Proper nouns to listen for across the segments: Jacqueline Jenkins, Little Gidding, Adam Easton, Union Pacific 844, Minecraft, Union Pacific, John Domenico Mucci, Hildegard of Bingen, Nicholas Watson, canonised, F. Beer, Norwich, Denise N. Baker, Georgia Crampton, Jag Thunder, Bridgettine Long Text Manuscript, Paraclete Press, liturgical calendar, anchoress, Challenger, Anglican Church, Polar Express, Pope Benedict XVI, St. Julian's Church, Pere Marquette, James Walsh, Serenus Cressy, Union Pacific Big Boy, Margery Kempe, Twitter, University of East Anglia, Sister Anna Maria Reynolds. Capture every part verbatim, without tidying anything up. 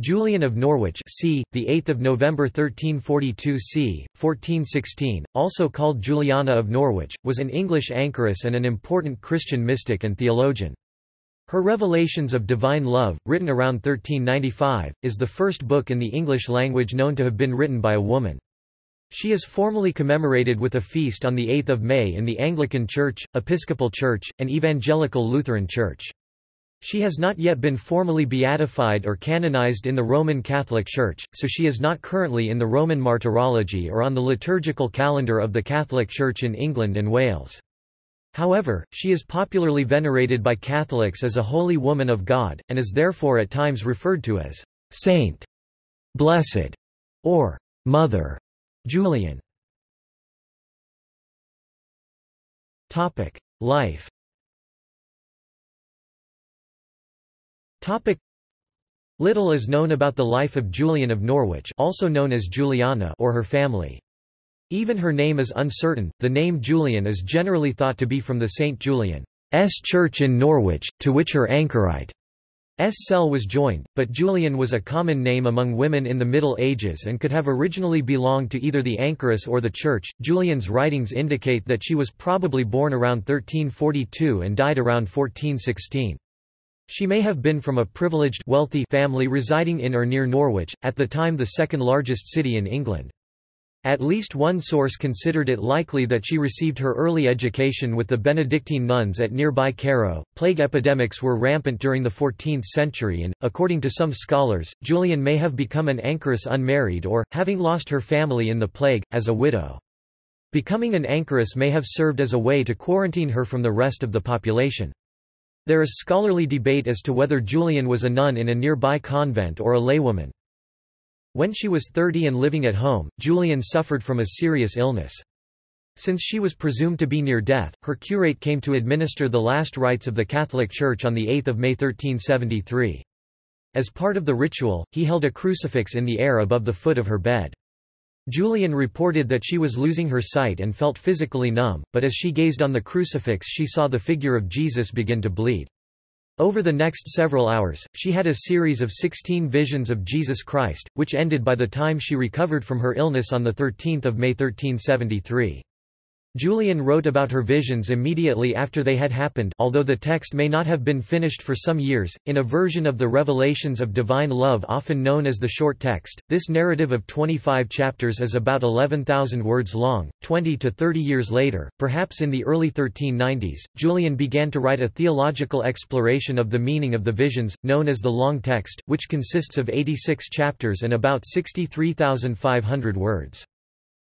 Julian of Norwich, c. the eighth of November thirteen forty-two c. fourteen sixteen, also called Juliana of Norwich, was an English anchoress and an important Christian mystic and theologian. Her Revelations of Divine Love, written around thirteen ninety-five, is the first book in the English language known to have been written by a woman. She is formally commemorated with a feast on the eighth of May in the Anglican Church, Episcopal Church, and Evangelical Lutheran Church. She has not yet been formally beatified or canonized in the Roman Catholic Church, so she is not currently in the Roman Martyrology or on the liturgical calendar of the Catholic Church in England and Wales. However, she is popularly venerated by Catholics as a holy woman of God, and is therefore at times referred to as Saint, Blessed, or Mother Julian. Life. Little is known about the life of Julian of Norwich, also known as Juliana, or her family. Even her name is uncertain. The name Julian is generally thought to be from the Saint Julian's Church in Norwich, to which her anchorite's cell was joined, but Julian was a common name among women in the Middle Ages and could have originally belonged to either the anchoress or the church. Julian's writings indicate that she was probably born around thirteen forty-two and died around fourteen sixteen. She may have been from a privileged, wealthy family residing in or near Norwich, at the time the second largest city in England. At least one source considered it likely that she received her early education with the Benedictine nuns at nearby Carrow. Plague epidemics were rampant during the fourteenth century and, according to some scholars, Julian may have become an anchoress unmarried or, having lost her family in the plague, as a widow. Becoming an anchoress may have served as a way to quarantine her from the rest of the population. There is scholarly debate as to whether Julian was a nun in a nearby convent or a laywoman. When she was thirty and living at home, Julian suffered from a serious illness. Since she was presumed to be near death, her curate came to administer the last rites of the Catholic Church on the eighth of May thirteen seventy-three. As part of the ritual, he held a crucifix in the air above the foot of her bed. Julian reported that she was losing her sight and felt physically numb, but as she gazed on the crucifix she saw the figure of Jesus begin to bleed. Over the next several hours, she had a series of sixteen visions of Jesus Christ, which ended by the time she recovered from her illness on the thirteenth of May thirteen seventy-three. Julian wrote about her visions immediately after they had happened, although the text may not have been finished for some years. In a version of the Revelations of Divine Love often known as the Short Text, this narrative of twenty-five chapters is about eleven thousand words long. twenty to thirty years later, perhaps in the early thirteen nineties, Julian began to write a theological exploration of the meaning of the visions, known as the Long Text, which consists of eighty-six chapters and about sixty-three thousand five hundred words.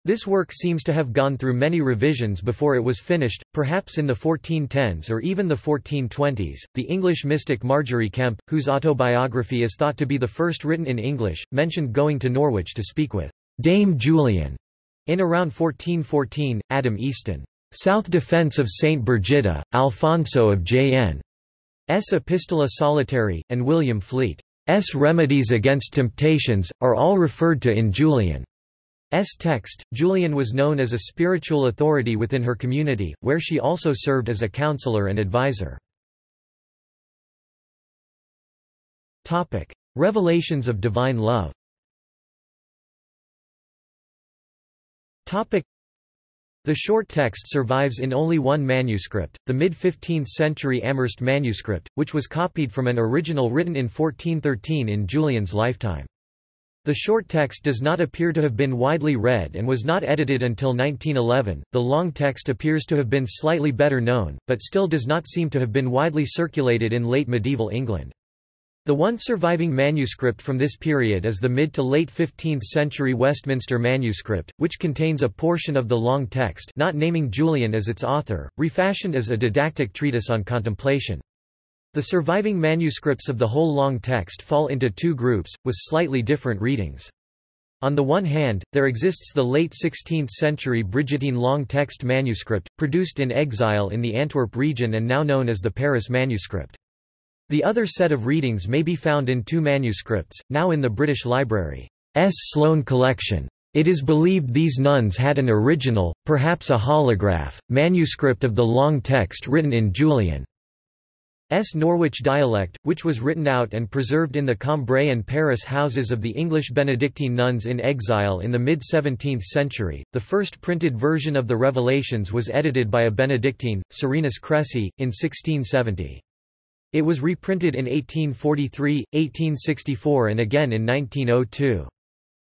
This work seems to have gone through many revisions before it was finished, perhaps in the fourteen tens or even the fourteen twenties. The English mystic Margery Kempe, whose autobiography is thought to be the first written in English, mentioned going to Norwich to speak with Dame Julian in around fourteen fourteen. Adam Easton, South Defense of Saint Brigida, Alfonso of J N's Epistola Solitary, and William Fleet's Remedies Against Temptations, are all referred to in Julian. S. text. Julian was known as a spiritual authority within her community, where she also served as a counselor and advisor. Topic: Revelations of Divine Love. Topic: The short text survives in only one manuscript, the mid-fifteenth century Amherst manuscript, which was copied from an original written in fourteen thirteen in Julian's lifetime. The short text does not appear to have been widely read and was not edited until nineteen eleven. The long text appears to have been slightly better known, but still does not seem to have been widely circulated in late medieval England. The one surviving manuscript from this period is the mid to late fifteenth century Westminster manuscript, which contains a portion of the long text, not naming Julian as its author, refashioned as a didactic treatise on contemplation. The surviving manuscripts of the whole long text fall into two groups, with slightly different readings. On the one hand, there exists the late sixteenth century Bridgettine Long Text Manuscript, produced in exile in the Antwerp region and now known as the Paris Manuscript. The other set of readings may be found in two manuscripts, now in the British Library's Sloane collection. It is believed these nuns had an original, perhaps a holograph, manuscript of the long text written in Julian. Norwich dialect, which was written out and preserved in the Cambrai and Paris houses of the English Benedictine nuns in exile in the mid-seventeenth century. The first printed version of the Revelations was edited by a Benedictine, Serenus Cressy, in sixteen seventy. It was reprinted in eighteen forty-three, eighteen sixty-four, and again in nineteen oh two.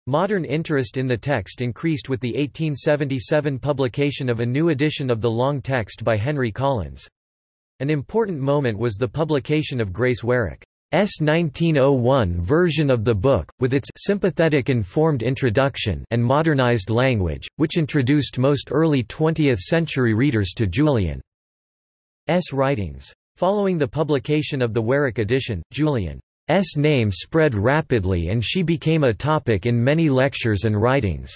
Modern interest in the text increased with the eighteen seventy-seven publication of a new edition of the long text by Henry Collins. An important moment was the publication of Grace Warwick's nineteen oh one version of the book, with its sympathetic informed introduction and modernized language, which introduced most early twentieth-century readers to Julian's writings. Following the publication of the Warwick edition, Julian S. name spread rapidly and she became a topic in many lectures and writings.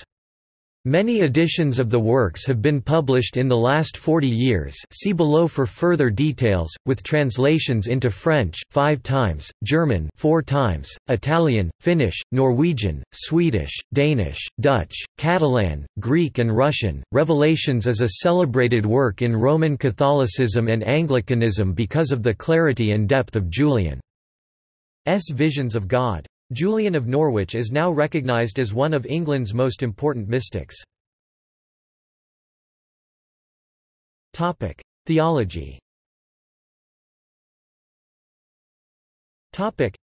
Many editions of the works have been published in the last forty years, see below for further details, with translations into French five times, German four times, Italian, Finnish, Norwegian, Swedish, Danish, Dutch, Catalan, Greek and Russian. Revelations is a celebrated work in Roman Catholicism and Anglicanism because of the clarity and depth of Julian S. visions of God. Julian of Norwich is now recognized as one of England's most important mystics. Topic: Theology. Topic: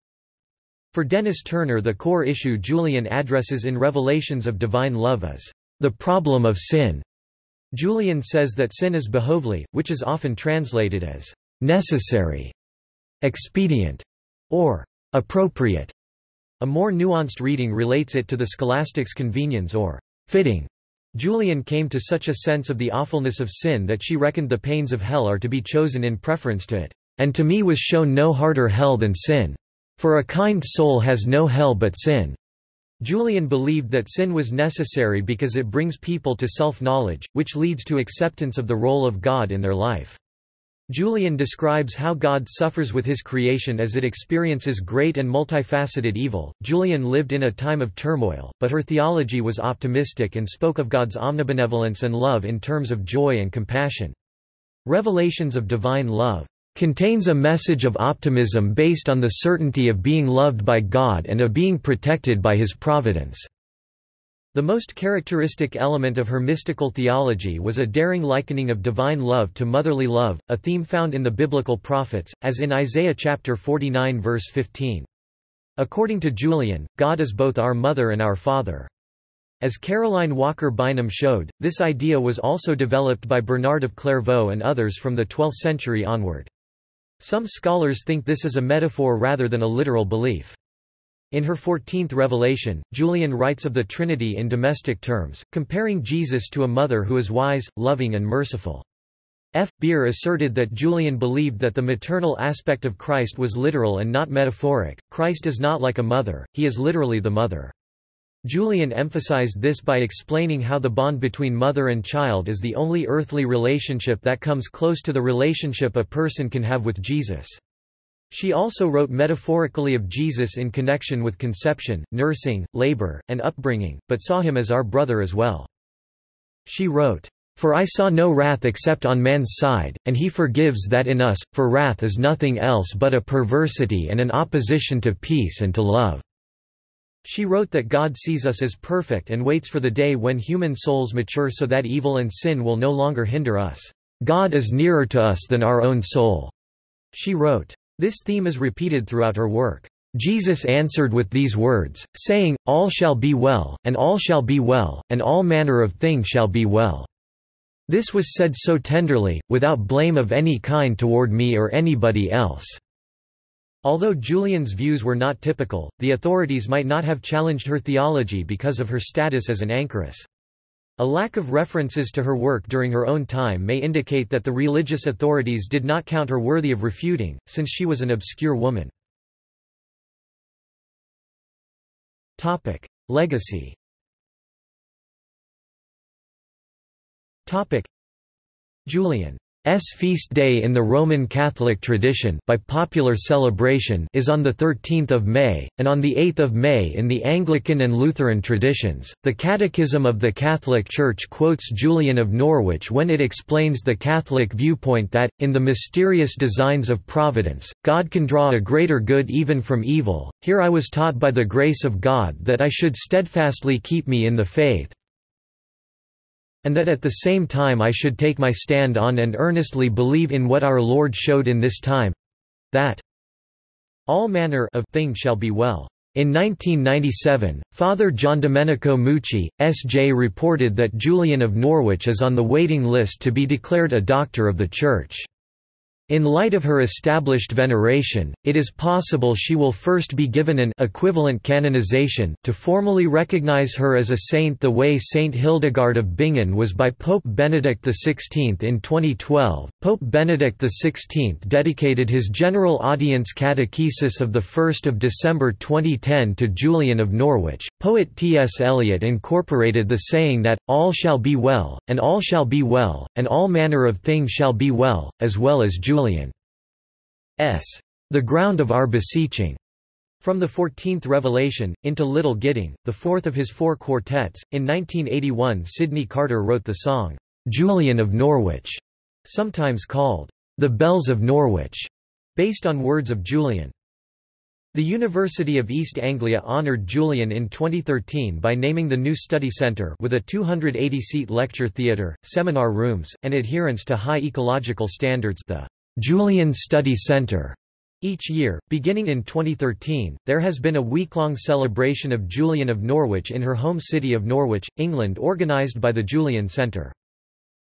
For Dennis Turner, the core issue Julian addresses in Revelations of Divine Love is the problem of sin. Julian says that sin is behovely, which is often translated as necessary, expedient, or appropriate. A more nuanced reading relates it to the scholastics' convenience or fitting. Julian came to such a sense of the awfulness of sin that she reckoned the pains of hell are to be chosen in preference to it. And to me was shown no harder hell than sin. For a kind soul has no hell but sin. Julian believed that sin was necessary because it brings people to self-knowledge, which leads to acceptance of the role of God in their life. Julian describes how God suffers with his creation as it experiences great and multifaceted evil. Julian lived in a time of turmoil, but her theology was optimistic and spoke of God's omnibenevolence and love in terms of joy and compassion. Revelations of Divine Love contains a message of optimism based on the certainty of being loved by God and of being protected by his providence. The most characteristic element of her mystical theology was a daring likening of divine love to motherly love, a theme found in the biblical prophets, as in Isaiah chapter forty-nine verse fifteen. According to Julian, God is both our mother and our father. As Caroline Walker Bynum showed, this idea was also developed by Bernard of Clairvaux and others from the twelfth century onward. Some scholars think this is a metaphor rather than a literal belief. In her fourteenth revelation, Julian writes of the Trinity in domestic terms, comparing Jesus to a mother who is wise, loving and merciful. F. Beer asserted that Julian believed that the maternal aspect of Christ was literal and not metaphoric. Christ is not like a mother, he is literally the mother. Julian emphasized this by explaining how the bond between mother and child is the only earthly relationship that comes close to the relationship a person can have with Jesus. She also wrote metaphorically of Jesus in connection with conception, nursing, labor, and upbringing, but saw him as our brother as well. She wrote, "For I saw no wrath except on man's side, and he forgives that in us, for wrath is nothing else but a perversity and an opposition to peace and to love." She wrote that God sees us as perfect and waits for the day when human souls mature so that evil and sin will no longer hinder us. "God is nearer to us than our own soul," she wrote. This theme is repeated throughout her work. "Jesus answered with these words, saying, all shall be well, and all shall be well, and all manner of thing shall be well. This was said so tenderly, without blame of any kind toward me or anybody else." Although Julian's views were not typical, the authorities might not have challenged her theology because of her status as an anchoress. A lack of references to her work during her own time may indicate that the religious authorities did not count her worthy of refuting, since she was an obscure woman. Topic: Legacy. Topic: Julian's feast day in the Roman Catholic tradition by popular celebration is on the thirteenth of May and on the eighth of May in the Anglican and Lutheran traditions. The Catechism of the Catholic Church quotes Julian of Norwich when it explains the Catholic viewpoint that in the mysterious designs of providence, God can draw a greater good even from evil. Here I was taught by the grace of God that I should steadfastly keep me in the faith, and that at the same time I should take my stand on and earnestly believe in what our Lord showed in this time—that all manner of thing shall be well. In nineteen ninety-seven, Father John Domenico Mucci, S J reported that Julian of Norwich is on the waiting list to be declared a Doctor of the Church. In light of her established veneration, it is possible she will first be given an equivalent canonization, to formally recognize her as a saint the way Saint Hildegard of Bingen was by Pope Benedict the sixteenth in twenty twelve. Pope Benedict the sixteenth dedicated his general audience catechesis of the first of December twenty ten to Julian of Norwich. Poet T S Eliot incorporated the saying that, all shall be well, and all shall be well, and all manner of thing shall be well, as well as Julian. Julian's, the ground of our beseeching, from the fourteenth Revelation, into Little Gidding, the fourth of his four quartets. In nineteen eighty-one, Sidney Carter wrote the song, Julian of Norwich, sometimes called The Bells of Norwich, based on words of Julian. The University of East Anglia honoured Julian in twenty thirteen by naming the new study centre with a two hundred eighty seat lecture theatre, seminar rooms, and adherence to high ecological standards the Julian Study Center. Each year, beginning in twenty thirteen, there has been a week-long celebration of Julian of Norwich in her home city of Norwich, England, organised by the Julian Center.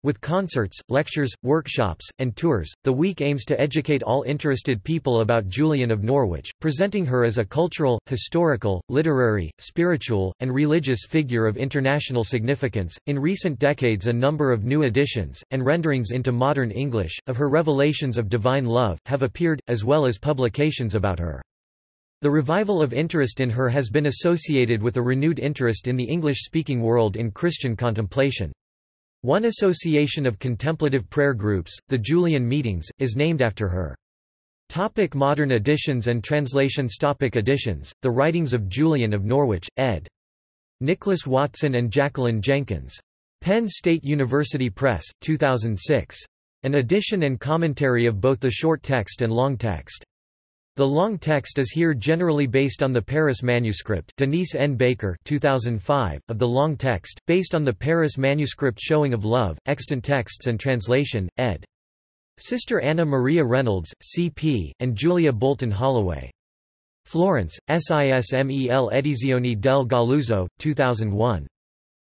With concerts, lectures, workshops, and tours, the week aims to educate all interested people about Julian of Norwich, presenting her as a cultural, historical, literary, spiritual, and religious figure of international significance. In recent decades, a number of new editions, and renderings into modern English, of her Revelations of Divine Love have appeared, as well as publications about her. The revival of interest in her has been associated with a renewed interest in the English-speaking world in Christian contemplation. One association of contemplative prayer groups, the Julian Meetings, is named after her. Topic modern editions and translations. Topic editions, The Writings of Julian of Norwich, ed. Nicholas Watson and Jacqueline Jenkins. Penn State University Press, two thousand six. An edition and commentary of both the short text and long text. The long text is here generally based on the Paris manuscript, Denise N. Baker, two thousand five, of the long text, based on the Paris manuscript Showing of Love, Extant Texts and Translation, ed. Sister Anna Maria Reynolds, C P, and Julia Bolton Holloway. Florence, SISMEL Edizioni del Galluzzo, two thousand one.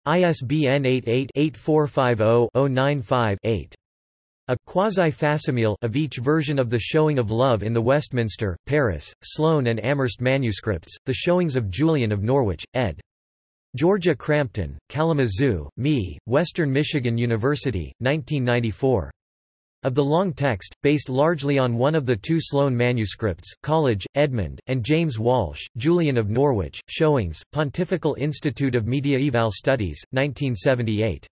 I S B N eighty-eight, eighty-four fifty, oh ninety-five, eight. A quasi-facsimile of each version of the Showing of Love in the Westminster, Paris, Sloane and Amherst manuscripts, The Showings of Julian of Norwich, ed. Georgia Crampton, Kalamazoo, M I, Western Michigan University, nineteen ninety-four. Of the long text, based largely on one of the two Sloane manuscripts, College, Edmund, and James Walsh, Julian of Norwich, Showings, Pontifical Institute of Mediaeval Studies, nineteen seventy-eight.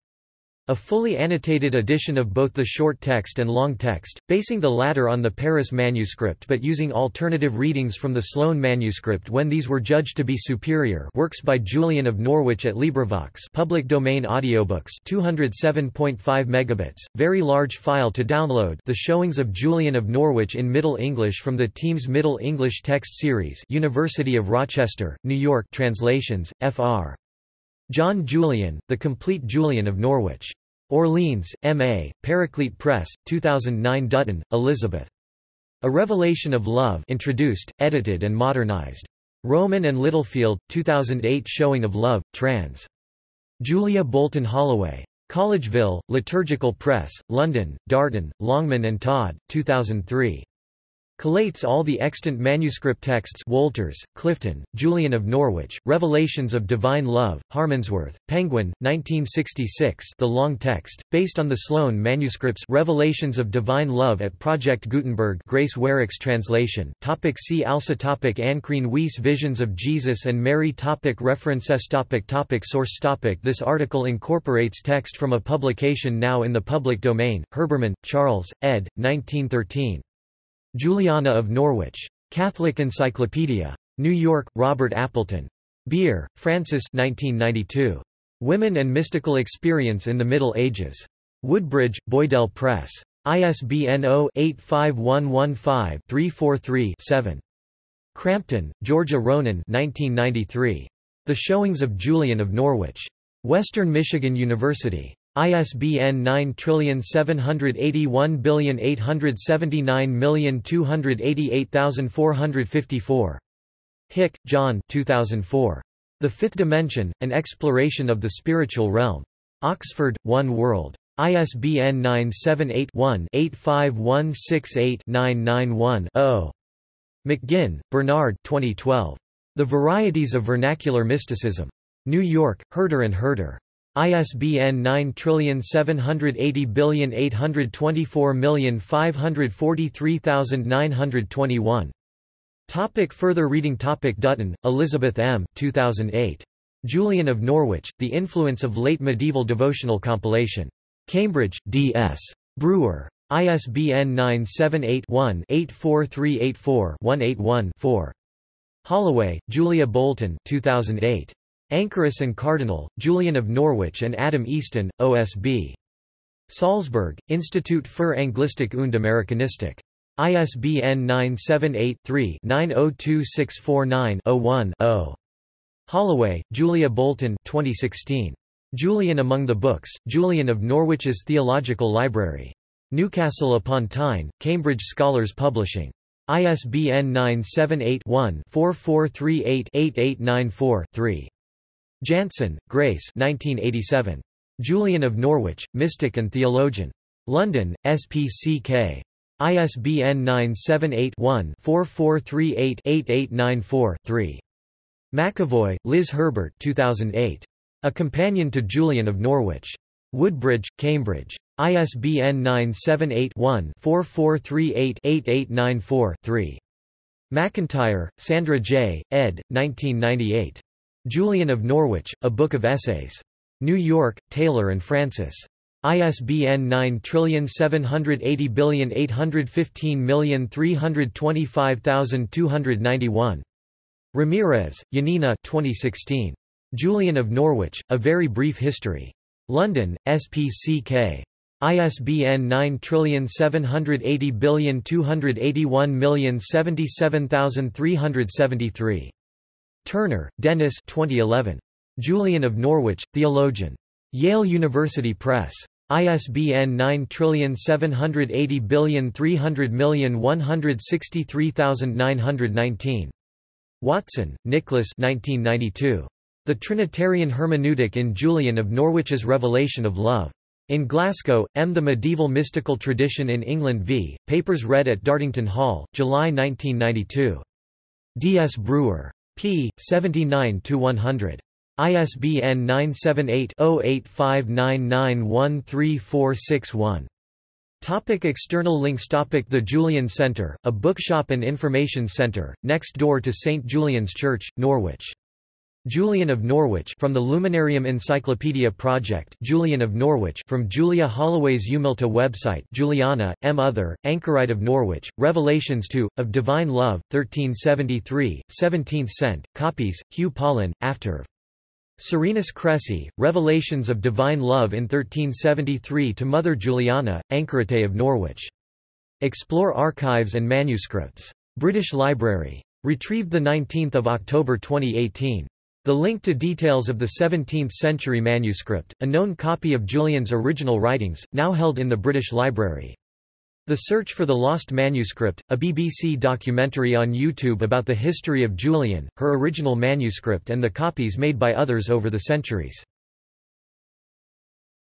A fully annotated edition of both the short text and long text, basing the latter on the Paris manuscript but using alternative readings from the Sloane manuscript when these were judged to be superior. Works by Julian of Norwich at LibriVox, public domain audiobooks, two hundred seven point five megabytes, very large file to download. The Showings of Julian of Norwich in Middle English from the Team's Middle English Text Series, University of Rochester, New York, translations, F R John Julian, The Complete Julian of Norwich. Orleans, M A, Paraclete Press, two thousand nine. Dutton, Elizabeth. A Revelation of Love introduced, edited and modernized. Roman and Littlefield, two thousand eight. Showing of Love, trans. Julia Bolton Holloway. Collegeville, Liturgical Press, London, Darton, Longman and Todd, two thousand three. Collates all the extant manuscript texts Wolters, Clifton, Julian of Norwich, Revelations of Divine Love, Harmansworth, Penguin, nineteen sixty-six The Long Text, based on the Sloane manuscripts Revelations of Divine Love at Project Gutenberg Grace Warwick's translation. Topic see also topic Ancrine Weiss Visions of Jesus and Mary topic References topic topic Source topic This article incorporates text from a publication now in the public domain, Herbermann, Charles, ed., nineteen thirteen. Juliana of Norwich. Catholic Encyclopedia. New York, Robert Appleton. Beer, Francis nineteen ninety-two. Women and Mystical Experience in the Middle Ages. Woodbridge, Boydell Press. I S B N zero eight five one one five three four three seven. Crampton, Georgia Ronan nineteen ninety-three. The Showings of Julian of Norwich. Western Michigan University. I S B N nine seven eight one eight seven nine two eight eight four five four. Hick, John two thousand four. The Fifth Dimension, An Exploration of the Spiritual Realm. Oxford, One World. I S B N nine seven eight one eight five one six eight nine nine one zero. McGinn, Bernard twenty twelve. The Varieties of Vernacular Mysticism. New York, Herder and Herder. I S B N nine seven eight zero eight two four five four three nine two one. Topic further reading topic Dutton, Elizabeth M. two thousand eight. Julian of Norwich, The Influence of Late Medieval Devotional Compilation. Cambridge, D S. Brewer. I S B N nine seven eight one eight four three eight four one eight one four. Holloway, Julia Bolton two thousand eight. Anchorus and Cardinal, Julian of Norwich and Adam Easton, O S B. Salzburg, Institut für Anglistik und Amerikanistik. I S B N nine seven eight three nine zero two six four nine zero one zero. Holloway, Julia Bolton twenty sixteen. Julian Among the Books, Julian of Norwich's Theological Library. Newcastle upon Tyne, Cambridge Scholars Publishing. I S B N nine seven eight one four four three eight eight eight nine four three. Jansen, Grace nineteen eighty-seven. Julian of Norwich, Mystic and Theologian. London, S P C K. I S B N nine seven eight one four four three eight eight eight nine four three. McAvoy, Liz Herbert two thousand eight. A Companion to Julian of Norwich. Woodbridge, Cambridge. I S B N nine seven eight one four four three eight eight eight nine four three. McIntyre, Sandra J., ed., nineteen ninety-eight. Julian of Norwich, A Book of Essays. New York, Taylor and Francis. I S B N nine seven eight zero eight one five three two five two nine one. Ramirez, Yanina twenty sixteen. Julian of Norwich, A Very Brief History. London, S P C K. I S B N nine seven eight zero two eight one zero seven seven three seven three. Turner, Dennis twenty eleven. Julian of Norwich, Theologian. Yale University Press. I S B N nine seven eight zero three zero zero one six three nine one nine. Watson, Nicholas nineteen ninety-two. The Trinitarian Hermeneutic in Julian of Norwich's Revelation of Love. In Glasgow, M. The Medieval Mystical Tradition in England v. Papers read at Dartington Hall, July nineteen ninety-two. D S. Brewer. P. seventy-nine to one hundred. I S B N nine seven eight zero eight five nine nine one three four six one. Topic external links topic The Julian Center, a bookshop and information center, next door to Saint Julian's Church, Norwich. Julian of Norwich from the Luminarium Encyclopedia Project Julian of Norwich from Julia Holloway's Umilta website Juliana, M. Other, Anchorite of Norwich, Revelations two, of Divine Love, thirteen seventy-three, seventeenth cent, copies, Hugh Pollen, afterv. Serenus Cressy, Revelations of Divine Love in thirteen seventy-three to Mother Juliana, Anchorite of Norwich. Explore Archives and Manuscripts. British Library. Retrieved the nineteenth of October twenty eighteen. The link to details of the seventeenth century manuscript, a known copy of Julian's original writings, now held in the British Library. The Search for the Lost Manuscript, a B B C documentary on YouTube about the history of Julian, her original manuscript and the copies made by others over the centuries.